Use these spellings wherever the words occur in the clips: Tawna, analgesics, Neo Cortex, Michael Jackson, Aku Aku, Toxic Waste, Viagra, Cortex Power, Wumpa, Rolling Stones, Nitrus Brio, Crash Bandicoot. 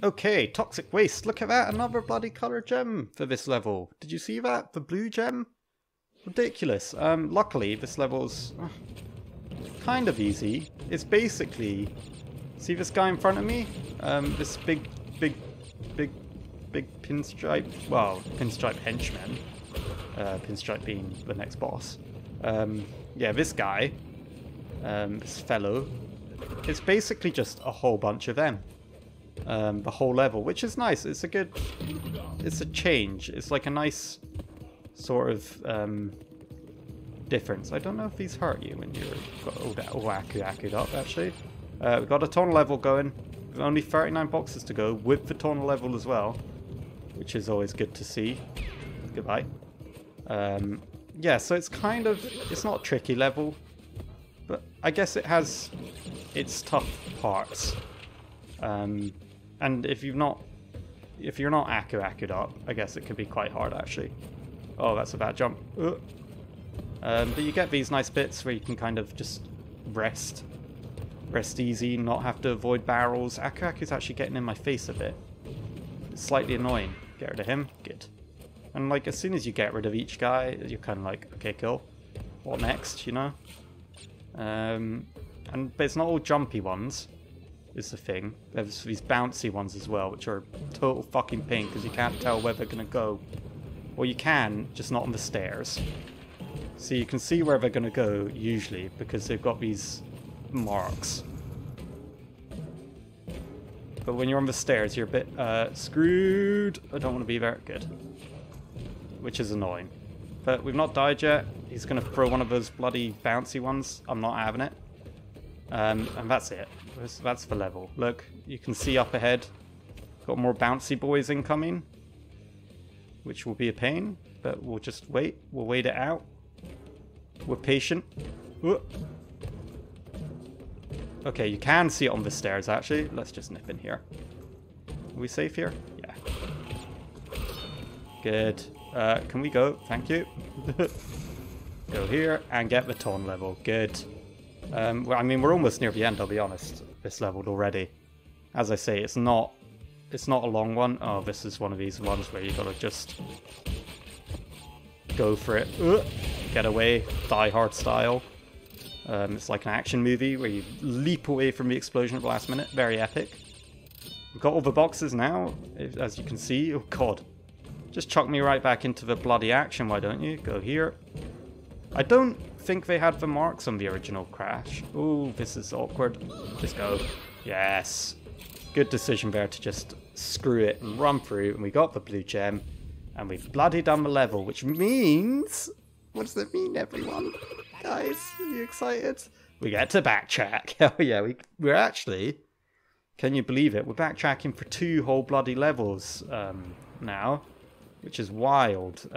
Okay, Toxic Waste, look at that, another bloody colour gem for this level. Did you see that? The blue gem? Ridiculous. Luckily this level's kind of easy. It's basically, see this guy in front of me? This big pinstripe, well, pinstripe henchman. Pinstripe being the next boss. Yeah, this guy, this fellow, it's basically just a whole bunch of them. The whole level, which is nice. It's a good, it's a change. It's like a nice sort of difference. I don't know if these hurt you when you're Aku Aku'd up, actually. We've got a Tawna level going. We've only 39 boxes to go with the Tawna level as well, which is always good to see. Goodbye. Yeah, so it's kind of, it's not a tricky level, but I guess it has its tough parts. And if you've not, if you're not Aku Aku'd up, I guess it can be quite hard actually. Oh, that's a bad jump. But you get these nice bits where you can kind of just rest easy, not have to avoid barrels. Aku Aku's actually getting in my face a bit. It's slightly annoying. Get rid of him. Good. And like as soon as you get rid of each guy, you're kind of like, okay, cool. What next? You know. And but it's not all jumpy ones. Is the thing. There's these bouncy ones as well, which are total fucking pain because you can't tell where they're gonna go. Or you can, just not on the stairs. So you can see where they're gonna go usually because they've got these marks. But when you're on the stairs, you're a bit screwed. I don't want to be there. Good. Which is annoying. But we've not died yet. He's gonna throw one of those bloody bouncy ones. I'm not having it. And that's it. That's the level. Look, you can see up ahead. Got more bouncy boys incoming, which will be a pain, but we'll just wait. We'll wait it out. We're patient. Whoa. Okay, you can see it on the stairs actually. Let's just nip in here. Are we safe here? Yeah. Good. Can we go? Thank you. Go here and get the Tawna level. Good. Well, I mean, we're almost near the end, I'll be honest. This leveled already. As I say, it's not a long one. Oh, this is one of these ones where you gotta just go for it. Get away, Die Hard style. It's like an action movie where you leap away from the explosion at the last minute. Very epic. We've got all the boxes now, as you can see. Oh god. Just chuck me right back into the bloody action, why don't you? Go here. I don't think they had the marks on the original Crash. Ooh, this is awkward. Just go. Yes. Good decision there to just screw it and run through, and we got the blue gem, and we've bloody done the level, which means... What does it mean, everyone? Guys, are you excited? We get to backtrack. Hell yeah, we're actually... Can you believe it? We're backtracking for 2 whole bloody levels now, which is wild.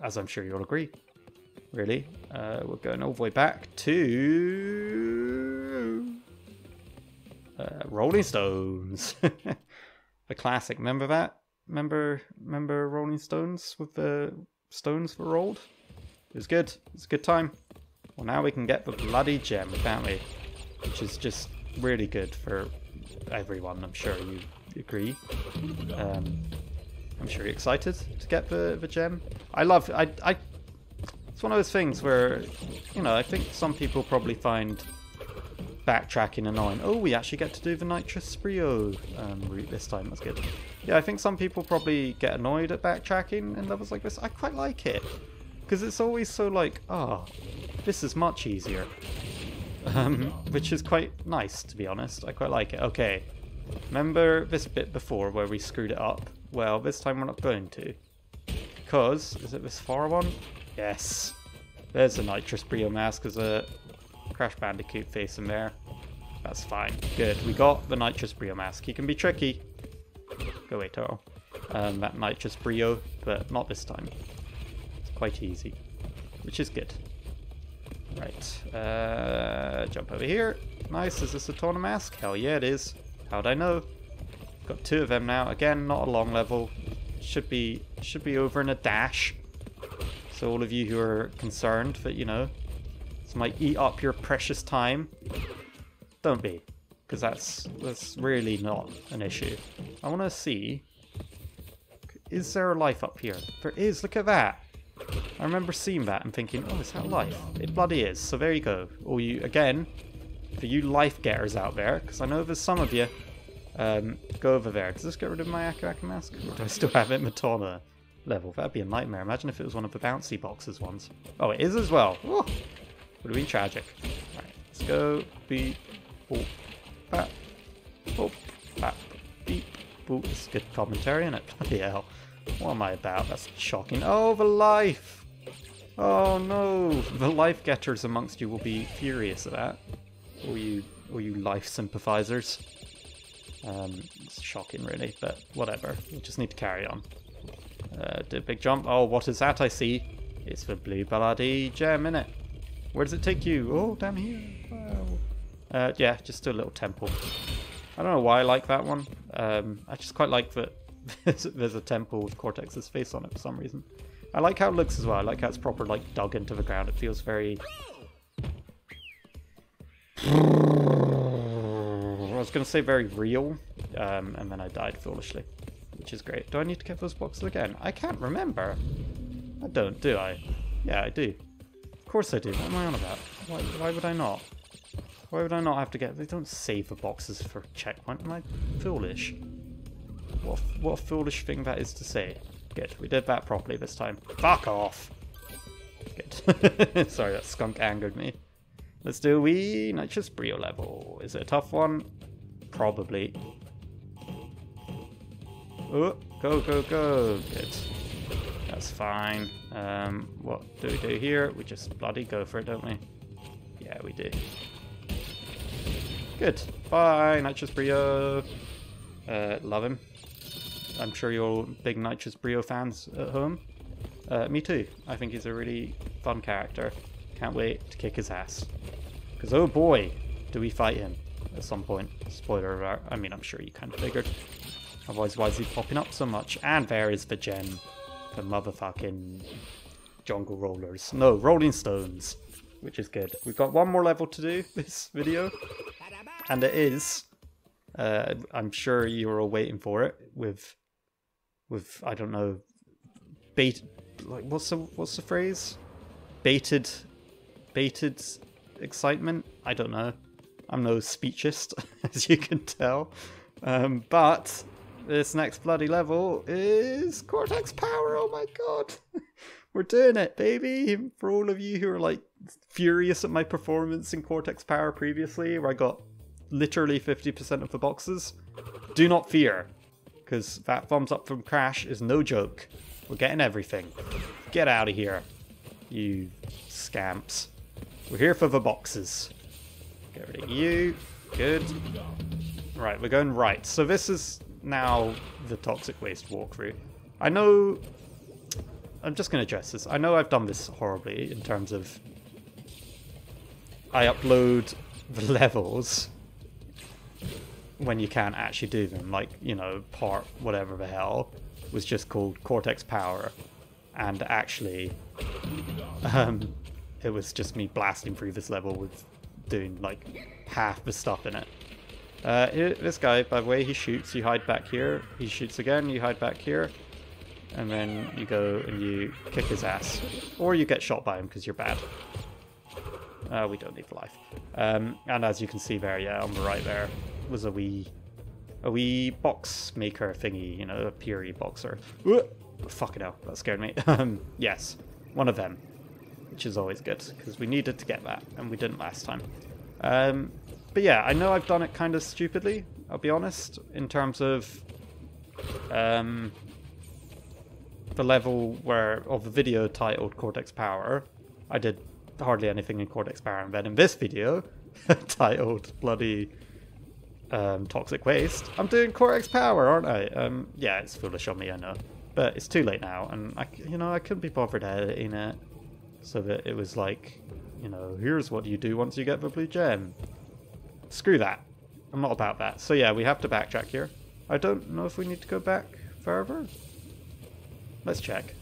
As I'm sure you'll agree, really. We're going all the way back to Rolling Stones. The classic. Remember that? Remember Rolling Stones with the stones were rolled? It was good. It's a good time. Well, now we can get the bloody gem, can't we? Which is just really good for everyone. I'm sure you agree. I'm sure you're excited to get the gem. I love, it's one of those things where, you know, I think some people probably find backtracking annoying. Oh, we actually get to do the Nitrus Brio route this time. That's good. Yeah, I think some people probably get annoyed at backtracking in levels like this. I quite like it because it's always so like, oh, this is much easier, which is quite nice, to be honest. I quite like it. Okay, remember this bit before where we screwed it up? Well, this time we're not going to. Because, is it this far one? Yes. There's a Nitrus Brio mask. There's a Crash Bandicoot face in there. That's fine. Good. We got the Nitrus Brio mask. He can be tricky. Go away, Toro. That Nitrus Brio, but not this time. It's quite easy. Which is good. Right. Jump over here. Nice. Is this a Tawna mask? Hell yeah, it is. How'd I know? Got 2 of them now. Again, not a long level. Should be over in a dash. So all of you who are concerned that, you know, this might eat up your precious time, don't be. because that's really not an issue. I want to see, is there a life up here? There is, look at that. I remember seeing that and thinking, oh, is that life? It bloody is. So there you go. All you, again, for you life getters out there, because I know there's some of you. Go over there. Does this get rid of my Aku Aku mask? Or do I still have it in my Tawna level? That'd be a nightmare. Imagine if it was one of the bouncy boxes ones. Oh, it is as well. Ooh. Would have been tragic. Right, let's go. Beep, boop, bap, boop, bap, beep, boop. It's good commentary, isn't it? Bloody hell. What am I about? That's shocking. Oh, the life! Oh no! The life getters amongst you will be furious at that. All you life sympathizers. It's shocking, really, but whatever. We just need to carry on. Did a big jump. Oh, what is that I see? It's the blue bloody gem, innit? Where does it take you? Oh, down here. Wow. Yeah, just a little temple. I don't know why I like that one. I just quite like that there's a temple with Cortex's face on it for some reason. I like how it looks as well. I like how it's proper, like, dug into the ground. It feels very... I was going to say very real, and then I died foolishly, which is great. Do I need to get those boxes again? I can't remember. I don't, do I? Yeah, I do. Of course I do. What am I on about? Why would I not? Why would I not have to get... They don't save the boxes for checkpoint. Am I foolish? What a foolish thing that is to say. Good. We did that properly this time. Fuck off! Good. Sorry, that skunk angered me. Let's do a wee Nitrus Brio level. Is it a tough one? Probably. Oh, go, go, go. Good. That's fine. What do we do here? We just bloody go for it, don't we? Yeah, we do. Good. Bye, Nitrus Brio. Love him. I'm sure you're all big Nitrus Brio fans at home. Me too. I think he's a really fun character. Can't wait to kick his ass. Because oh boy, do we fight him at some point. Spoiler alert. I mean, I'm sure you kind of figured. Otherwise, why is he popping up so much? And there is the gem. The motherfucking jungle rollers. No, Rolling Stones. Which is good. We've got one more level to do this video. And it is. I'm sure you were all waiting for it. With I don't know. Bait. Like, what's the phrase? Baited excitement? I don't know. I'm no speechist, as you can tell. But this next bloody level is Cortex Power. Oh my god. We're doing it, baby. For all of you who are like furious at my performance in Cortex Power previously, where I got literally 50% of the boxes, do not fear. Because that thumbs up from Crash is no joke. We're getting everything. Get out of here, you scamps. We're here for the boxes. Get rid of you. Good. Right, we're going right. So this is now the Toxic Waste walkthrough. I know... I'm just going to address this. I know I've done this horribly in terms of... I upload the levels when you can't actually do them. Like, you know, part whatever the hell was just called Cortex Power. And actually... it was just me blasting through this level with doing like half the stuff in it. This guy, by the way, he shoots, you hide back here, he shoots again, you hide back here, and then you go and you kick his ass. Or you get shot by him because you're bad. We don't need life. And as you can see there, yeah, on the right there was a wee box maker thingy, you know, a Piri boxer. Ooh, fucking hell, that scared me. Yes, one of them. Which is always good, because we needed to get that, and we didn't last time. But yeah, I know I've done it kind of stupidly, I'll be honest, in terms of the level of the video titled Cortex Power. I did hardly anything in Cortex Power, and then in this video, titled bloody Toxic Waste, I'm doing Cortex Power, aren't I? Yeah, it's foolish on me, I know. But it's too late now, and I couldn't be bothered editing it. So that it was like, you know, here's what you do once you get the blue gem. Screw that. I'm not about that. So yeah, we have to backtrack here. I don't know if we need to go back further. Let's check.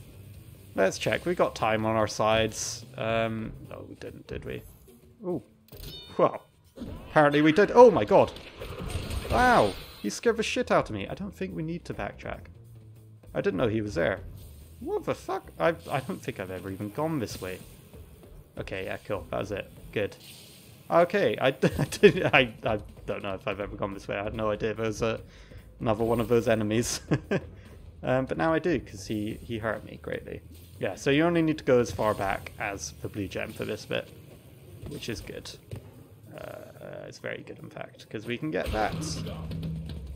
Let's check. We got time on our sides. No, we didn't, did we? Oh, well, apparently we did. Oh my god. Wow! He scared the shit out of me. I don't think we need to backtrack. I didn't know he was there. What the fuck? I don't think I've ever even gone this way. Okay, yeah, cool. That was it. Good. Okay, I don't know if I've ever gone this way. I had no idea there was another one of those enemies. But now I do, because he hurt me greatly. Yeah, so you only need to go as far back as the blue gem for this bit, which is good. It's very good, in fact, because we can get that.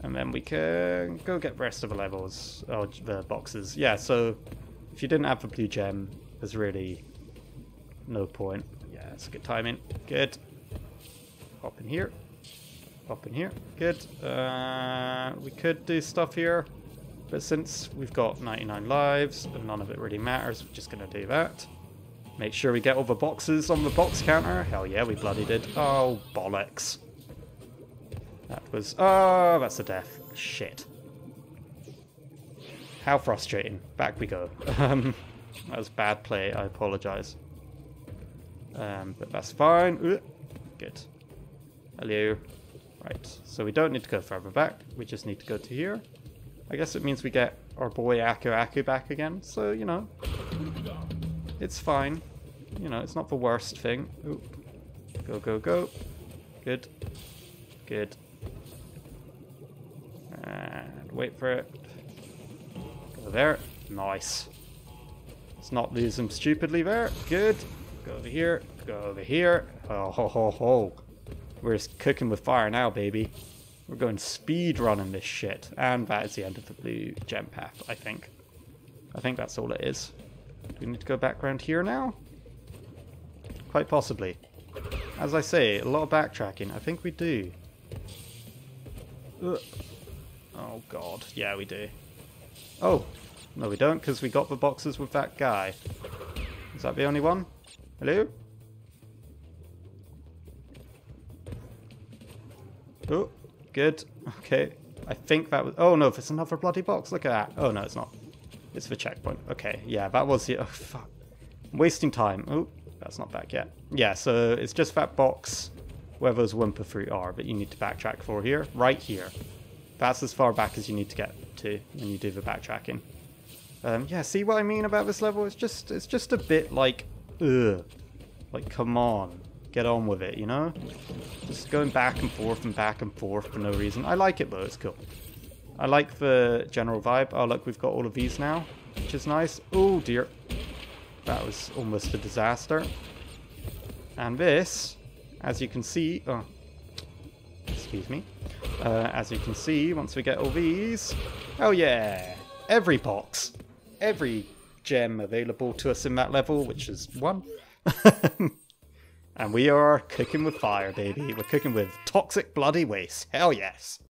And then we can go get the rest of the levels, or the boxes. Yeah, so if you didn't have the blue gem, there's really no point. Yeah, it's good timing. Good. Hop in here. Hop in here. Good. We could do stuff here, but since we've got 99 lives and none of it really matters, we're just going to do that. Make sure we get all the boxes on the box counter. Hell yeah, we bloody did. Oh, bollocks. That was... Oh, that's a death. Shit. How frustrating. Back we go. That was bad play. I apologise. But that's fine. Good. Hello. Right. So we don't need to go further back. We just need to go to here. I guess it means we get our boy Aku Aku back again. So, you know... It's fine. You know, it's not the worst thing. Ooh. Go, go, go. Good. Good. And wait for it. Go there. Nice. Let's not lose them stupidly there. Good. Go over here. Go over here. Oh, ho, ho, ho. We're just cooking with fire now, baby. We're going speed running this shit. And that is the end of the blue gem path, I think. I think that's all it is. Do we need to go back around here now? Quite possibly. As I say, a lot of backtracking. I think we do. Ugh. Oh god. Yeah, we do. Oh. No, we don't, because we got the boxes with that guy. Is that the only one? Hello? Oh. Good. Okay. I think that was... Oh no, there's another bloody box. Look at that. Oh no, it's not. It's the checkpoint. Okay, yeah, that was the... Oh, fuck. I'm wasting time. Oh, that's not back yet. Yeah, so it's just that box where those Wumpa fruit are, but you need to backtrack for here. Right here. That's as far back as you need to get to when you do the backtracking. Yeah, see what I mean about this level? It's just a bit like... Ugh. Like, come on. Get on with it, you know? Just going back and forth and back and forth for no reason. I like it, though. It's cool. I like the general vibe. Oh look, we've got all of these now, which is nice. Oh dear. That was almost a disaster. And this, as you can see, oh, excuse me. As you can see, once we get all these, oh yeah, every box, every gem available to us in that level, which is one. And we are cooking with fire, baby. We're cooking with toxic bloody waste. Hell yes.